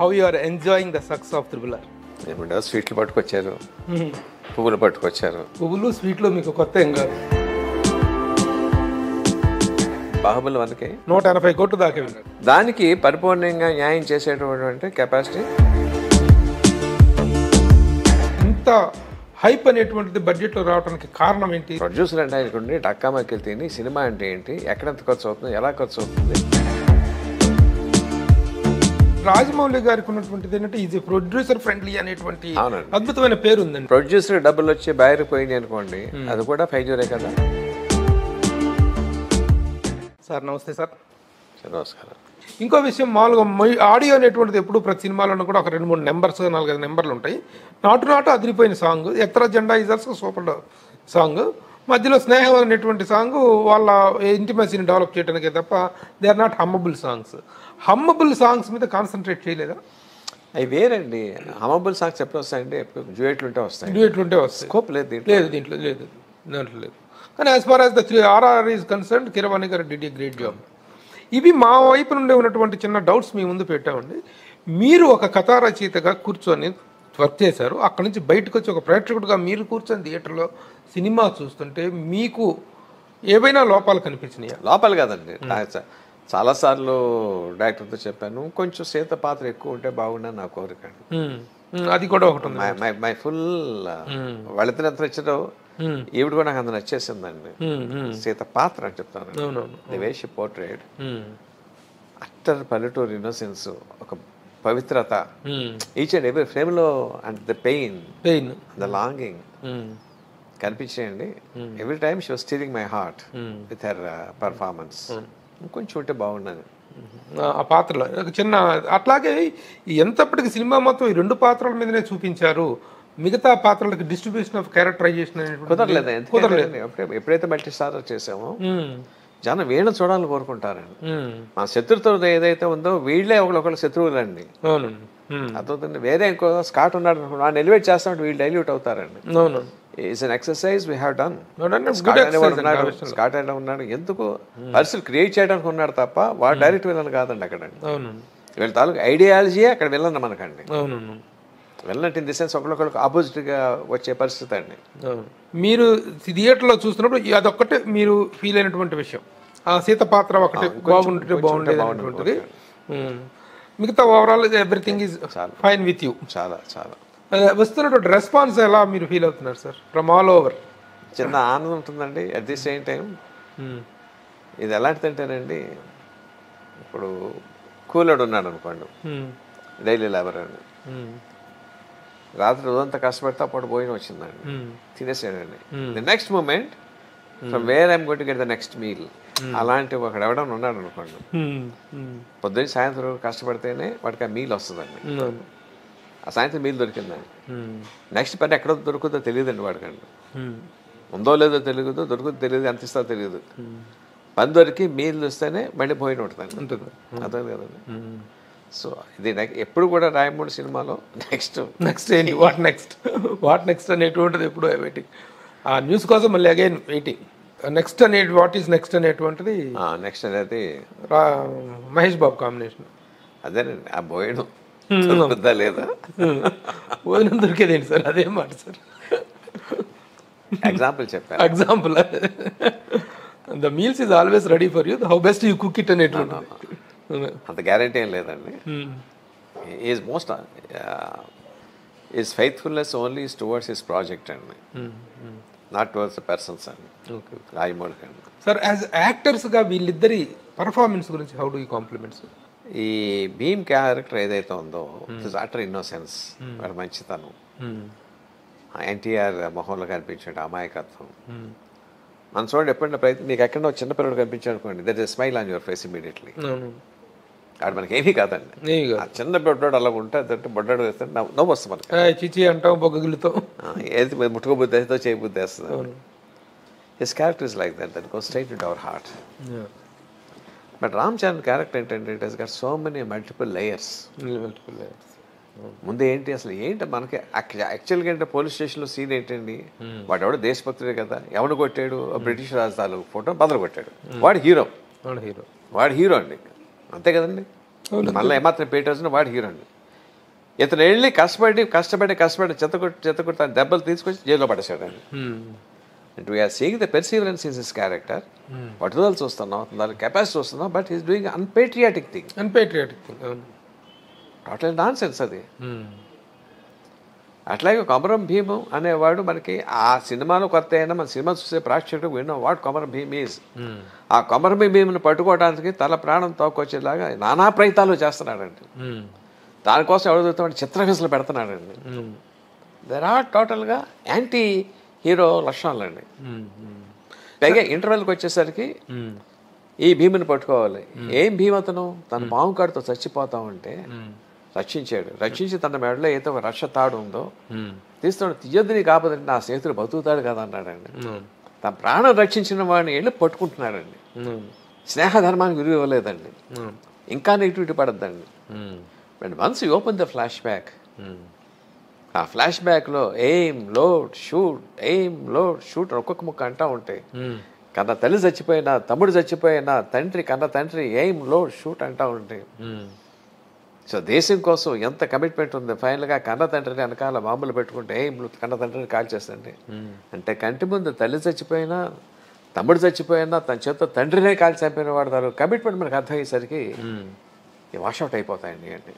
how you are enjoying the success of Tribular? Sweet పట్టుకొచ్చారు పువ్వులు పట్టుకొచ్చారు పువ్వులు స్వీట్లో మీకు కొత్త ఏం కాదు బాహుబలి 180 కోట్లు దాకా వెళ్ళారు దానికి పరిపూర్ణంగా న్యాయం చేసేటువంటి కెపాసిటీ ఇంత హైప్ అనేటువంటిది బడ్జెట్ లో రావడానికి కారణం ఏంటి ప్రొడ్యూసర్ అంటే ఆయనకు ఉండే డక్కామకి వెళ్తేనే సినిమా అంటే ఏంటి ఎక్కడంత ఖర్చు అవుతుంది ఎలా ఖర్చు అవుతుంది రాజమౌళి గారికి ఉన్నటువంటిది ఏంటంటే ఇది ప్రొడ్యూసర్ ఫ్రెండ్లీ అనేటువంటి అద్భుతమైన పేరు ఉందండి ప్రొడ్యూసర్ డబ్బులు వచ్చి బయట పోయింది అనుకోండి అది కూడా ఫైజోరే కదా సార్ నమస్తే సార్ నమస్కారం ఇంకో విషయం మామూలుగా ఆడియో అనేటువంటిది ఎప్పుడు ప్రతి సినిమాలో కూడా ఒక 2-3 నెంబర్స్ 4-5 నెంబర్లు ఉంటాయి నాటు అదిరిపోయిన సాంగ్ ఎత్ర జెండా ఇజర్స్ సూపర్ సాంగ్ మధ్యలో స్నేహం అనేటువంటి సాంగ్ వాళ్ళ ఇంటిమసీని డెవలప్ చేయడానికే తప్ప they are not hummable songs hummable songs మీద కాన్సన్ట్రేట్ చేయలేదా అవి వేరండి హమ్మబుల్ సాంగ్స్ ఎప్పుడు వస్తాయంటే డ్యూయెట్లుంటే వస్తాయి డ్యూయెట్లుంటే వస్తాయి స్కోప్ లేదు దీంట్లో లేదు దాంట్లో లేదు కానీ as far as the RRR is concern Keeravani గారు డిడ్ ఏ గ్రేట్ జాబ్ ఇవి మా వైపు నుండి ఉన్నటువంటి చిన్న డౌట్స్ మీ ముందు పెట్టామండి మీరు ఒక కథా రచయితగా కూర్చొని వర్క్ చేశారు అక్కడి నుంచి బయటకు వచ్చి ఒక ప్రేక్షకుడిగా మీరు కూర్చొని థియేటర్లో సినిమా చూస్తుంటే మీకు ఏవైనా లోపాలు కనిపించినాయా లోపాలు కాదండి చాలాసార్లు డైరెక్టర్తో చెప్పాను కొంచెం సీత పాత్ర ఎక్కువ ఉంటే బాగున్నా నా కోరిక అది కూడా ఒకటి మై ఫుల్ వాళ్ళితనంత నచ్చడం ఈవిడ కూడా నాకు అంత నచ్చేసిందండి సీత పాత్ర అని చెప్తాను the way she portrait utter పల్లెటూరు ఇన్నోసెన్స్ ఒక పవిత్రత ఈచ్ అండ్ ఎవ్రీ ఫ్రేమ్ లో and the pain the longing కనిపించేయండి every time she was stirring my heart with her performance కొంచెం ఉంటే బాగున్నాను ఆ పాత్రలో చిన్న అట్లాగే ఎంతప్పటికి సినిమా మొత్తం ఈ 2 పాత్రల మీదనే చూపించారు మిగతా పాత్రలకు డిస్ట్రిబ్యూషన్ ఆఫ్ క్యారెక్టరైజేషన్ కుదరలేదు ఎప్పుడైతే మల్టీ స్టారర్ చేసామో జనం వీళ్ళని చూడాలని కోరుకుంటారండి మా శత్రుత్వం ఏదైతే ఉందో వీళ్ళే ఒకళ్ళొకళ్ళు శత్రువులండి అర్థం వేరే ఇంకో స్కాట్ ఉన్నాడు వాడిని ఎలివేట్ చేస్తామంటే వీళ్ళు డైల్యూట్ అవుతారండి it's an exercise we have done Scott ఎలా ఉన్నాడు ఎందుకు పరిస్థితులు క్రియేట్ చేయడానికి ఉన్నాడు తప్ప వాడు డైరెక్ట్ విలన్ కాదండి అక్కడండి వీళ్ళ తాలూకు ఐడియాలజీ అక్కడ విలన్ మనకండి వెళ్ళినట్టు ఇన్ ది సెన్స్ ఒకళ్ళొకళ్ళకి ఆపోజిట్గా వచ్చే పరిస్థితి అండి మీరు థియేటర్లో చూసినప్పుడు అదొక్కటే మీరు ఫీల్ అయినటువంటి విషయం ఆ సీత పాత్ర ఒకటి బాగుంటే బాగుంటుంది మిగతా overall everything is fine with you చాలా చాలా వస్తున్నటువంటి రెస్పాన్స్ ఎలా మీరు ఫీల్ అవుతున్నారు సార్ ఫ్రమ్ ఆల్ ఓవర్ చిన్న ఆనందం ఉంటుందండి అట్ ది సేమ్ టైం ఇది ఎలాంటిదంటేనండి ఇప్పుడు కూలోడు ఉన్నాడు అనుకోండి డైలీ లేబర్ అండి రాత్రి రోజంతా కష్టపడితే అప్పుడు భోజనం వచ్చిందండి తినేసాడండి the next moment from where I'm going to get the next meal అలాంటి ఒకడు ఎవడన్నా ఉన్నాడు అనుకోండి పొద్దున్న సాయంత్రం కష్టపడితేనే వాడికి ఆ మీల్ వస్తుందండి ఆ సాయంత్రం మీల్ దొరికిందండి నెక్స్ట్ పని ఎక్కడ దొరుకుతుందో తెలియదండి వాడికండి ఉందో లేదో తెలియదు దొరుకుతుందో తెలియదు ఎంత ఇస్తా తెలియదు పని దొరికి మీల్ వస్తేనే మళ్ళీ భోజనం ఉంటుందండి అర్థం కదండి సో ఇది ఎప్పుడు కూడా రాయమూడి సినిమాలో నెక్స్ట్ ఏంటి వాట్ నెక్స్ట్ అనేటువంటిది ఎప్పుడు వెయిటింగ్ ఆ న్యూస్ కోసం మళ్ళీ అగైన్ వెయిటింగ్ నెక్స్ట్ అనే వాట్ ఈస్ నెక్స్ట్ అనేటువంటిది నెక్స్ట్ అనేది మహేష్ బాబు కాంబినేషన్ అదేనండి ఆ భోజనం లేదా భోజనం దొరికేదేంటి సార్ అదేం మాట sir example the meals is always ready for you how best you cook it అనేటువంటి అంత గ్యారంటీ ఏం లేదండి is most is faithfulness only is towards his project అండి నాట్ టువర్డ్స్ ద పర్సన్స్ అండి రాజమౌళి అండి సార్ యాజ్ యాక్టర్స్గా వీళ్ళిద్దరి పర్ఫార్మెన్స్ గురించి how do you compliments ఈ భీమ్ క్యారెక్టర్ ఏదైతే ఉందో హిస్ అటర్ ఇన్నోసెన్స్ వాడు మంచితనం ఎన్టీఆర్ మొహంలో కనిపించే అమాయకత్వం మనం చూడండి ఎప్పుడైనా ప్రయత్నం మీకు ఎక్కడో చిన్న పిల్లడు కనిపించాడు అనుకోండి that is smile on your face immediately అక్కడ మనకి ఏమీ కాదండి చిన్న బొడ్డాడు అలా ఉంటుంది అంటే బొడ్డాడు వేస్తాడు నవ్వు వస్తాం మనకి చిచి అంటాం బొగ్గులతో ఏది ముట్టుకోబుద్ధి వేస్తో చేయబుద్ధి వేస్తుంది his character is like that that goes straight in our heart but Ram Charan character ఏంటంటే it has got so many multiple layers ముందు ఏంటి అసలు ఏంటి మనకి యాక్చువల్గా ఏంటంటే పోలీస్ స్టేషన్లో సీన్ ఏంటండి వాడు ఎవడో దేశభక్తుడే కదా ఎవడు కొట్టాడు బ్రిటిష్ రాజధాని ఫోటో బదులు కొట్టాడు వాడు హీరో అండి అంతే కదండి మళ్ళీ ఏమాత్రం పేట వాడు హీరో అండి ఇతను వెళ్ళి కష్టపడి చెత్తకొట్టు దెబ్బలు తీసుకొచ్చి జైల్లో పడేసాడండి. And we are seeing the perseverance in his character. What is also the capacity was now, but he is doing unpatriotic thing. Total nonsense అది. అట్లాగే కొమరం భీము అనేవాడు మనకి ఆ సినిమాలో కొత్త అయినా మన సినిమా చూసే ప్రేక్షకుడు వినో వాట్ కొమరం భీమ్ ఈజ్. ఆ కొమరం భీముని పట్టుకోవడానికి తల ప్రాణం తోకొచ్చేలాగా నానా ప్రయత్నాలు చేస్తున్నాడండి. దానికోసం ఎవడోతాడు చిత్రహింసలు పెడుతున్నాడండి. దేర్ ఆర్ టోటల్గా యాంటీ హీరో లక్షణాలు అండి. పైగా ఇంటర్వెల్కి వచ్చేసరికి ఈ భీముని పట్టుకోవాలి. ఏం భీమ్ అతను తన పాము కాడుతో చచ్చిపోతామంటే రక్షించాడు. రక్షించి తన మెడలో ఏదో ఒక రక్ష తాడు ఉందో తీస్తున్నాడు. తీయొద్దు నీకు ఆపదండి, నా స్నేహితుడు బతుకుతాడు కదా అన్నాడండి. తన ప్రాణం రక్షించిన వాడిని వెళ్ళి పట్టుకుంటున్నాడండి. స్నేహధర్మానికి విలువ ఇవ్వలేదండి. ఇంకా నెగిటివిటీ పడద్దండి. And once you open the flash back, ఆ ఫ్లాష్ బ్యాక్లో ఎయిమ్ లోడ్ షూట్ ఒక్కొక్క ముక్క అంటూ ఉంటాయి. కన్న తల్లి చచ్చిపోయినా, తమ్ముడు చచ్చిపోయినా, తండ్రి కన్న తండ్రి ఎయిమ్ లోడ్ షూట్ అంటూ ఉంటాయి. సో దేశం కోసం ఎంత కమిట్మెంట్ ఉంది. ఫైనల్గా కన్న తండ్రిని వెనకాల బాంబులు పెట్టుకుంటే కన్న తండ్రిని కాల్ చేస్తండి. అంటే కంటి ముందు తల్లి చచ్చిపోయినా, తమ్ముడు చచ్చిపోయినా, తన చేత తండ్రినే కాల్ చంపిన వాడతారు. కమిట్మెంట్ మనకు అర్థమయ్యేసరికి వాషౌట్ అయిపోతాయండి. అంటే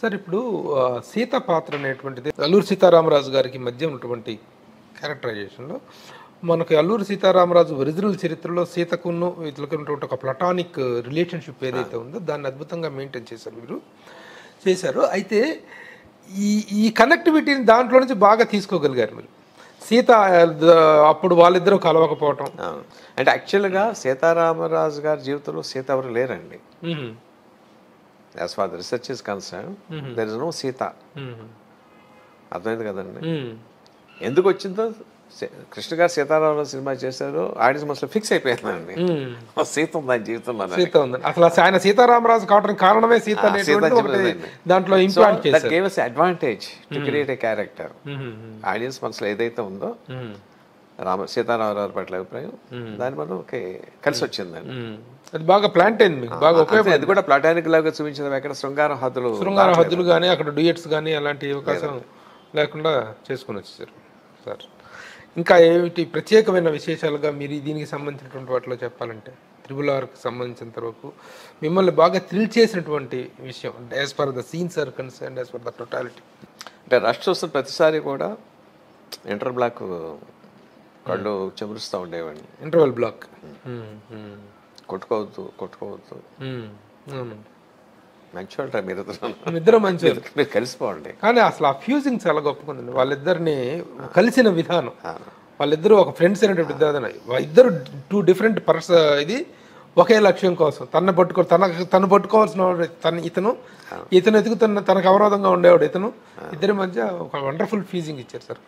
సార్ ఇప్పుడు సీత పాత్ర అనేటువంటిది అల్లూరి సీతారామరాజు గారికి మధ్య ఉన్నటువంటి క్యారెక్టరైజేషన్లో మనకు అల్లూరి సీతారామరాజు ఒరిజినల్ చరిత్రలో సీతకును ఇతలకు ఉన్నటువంటి ఒక ప్లటానిక్ రిలేషన్షిప్ ఏదైతే ఉందో దాన్ని అద్భుతంగా మెయింటైన్ చేశారు, మీరు చేశారు. అయితే ఈ కనెక్టివిటీని దాంట్లో నుంచి బాగా తీసుకోగలిగారు మీరు. సీత అప్పుడు వాళ్ళిద్దరూ కలవకపోవటం అంటే యాక్చువల్గా సీతారామరాజు గారి జీవితంలో సీత ఎవరు లేరండి. As far as the research is concerned, there is no Sita. అర్థమైంది కదండి. ఎందుకు వచ్చిందో కృష్ణ గారు సీతారామరాజు సినిమా చేశారు. ఆడియన్స్ మస్తు ఫిక్స్ అయిపోయిందండి, సీత ఉందని జీవితంలో. అసలు ఆయన సీతారామరాజు కావడానికి కారణమే సీత. దాంట్లో advantage to create a character. Audience మనసులో ఏదైతే ఉందో సీతారామరాజు పట్ల అభిప్రాయం దాని వల్ల కలిసి వచ్చిందండి. అది బాగా ప్లాంట్ అయింది మీకు, బాగా ఉపయోగపడింది. అది కూడా ప్లాటానిక్ లాగా చూపించడం. ఎక్కడ శృంగార హద్దులు కానీ అక్కడ డ్యూయట్స్ కానీ అలాంటి అవకాశం లేకుండా చేసుకుని వచ్చేసారు సార్. ఇంకా ఏమిటి ప్రత్యేకమైన విశేషాలుగా మీరు దీనికి సంబంధించినటువంటి వాటిలో చెప్పాలంటే త్రిబులార్కి సంబంధించినంత వరకు మిమ్మల్ని బాగా థ్రిల్ చేసినటువంటి విషయం as per the scenes are concern, as per the totality అంటే రష్ వస్తున్న ప్రతిసారి కూడా ఇంటర్ బ్లాక్ కళ్ళు చెమురుస్తూ ఉండేవాడిని. ఇంటర్వెల్ బ్లాక్ కొట్టుకోవద్దు మంచివాళ్ళు మీరిద్దరు మీరు కలిసిపోండి. కానీ అసలు ఆ ఫ్యూజింగ్ చాలా గొప్పకుందండి. వాళ్ళిద్దరిని కలిసిన విధానం, వాళ్ళిద్దరూ ఒక ఫ్రెండ్స్ అనేటువంటి విధానం. ఇద్దరు టూ డిఫరెంట్ పర్సన్, ఇది ఒకే లక్ష్యం కోసం తను పట్టుకోవాల్సిన ఇతను ఎదుగుతున్న తనకు అవరోధంగా ఉండేవాడు ఇతను, ఇద్దరి మధ్య ఒక వండర్ఫుల్ ఫ్యూజింగ్ ఇచ్చారు సార్.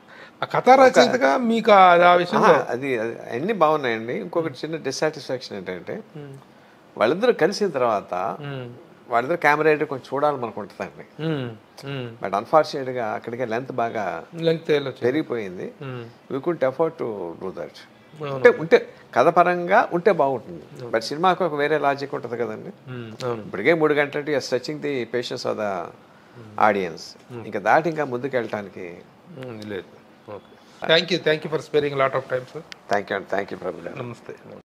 ఆ కథ రచయితగా మీకు ఆ విషయం అది అన్నీ బాగున్నాయండి. ఇంకొకటి చిన్న డిస్సాటిస్ఫాక్షన్ ఏంటంటే వాళ్ళిద్దరూ కలిసిన తర్వాత వాళ్ళిద్దరు కెమెరా అయితే కొంచెం చూడాలనుకుంటుందండి. బట్ అన్ఫార్చునేట్గా అక్కడికి లెంత్ బాగా పెరిగిపోయింది. We could afford to do that. ఉంటే కథపరంగా ఉంటే బాగుంటుంది, బట్ సినిమాకు ఒక వేరే లాజిక్ ఉంటుంది కదండి. ఇప్పటికే 3 గంటలు you are stretching the patience of the audience. ఇంకా దాటి ఇంకా ముందుకు వెళ్ళటానికి లేదు. Thank you for sparing lot of time sir. Thank you అండి. Thank you. నమస్తే.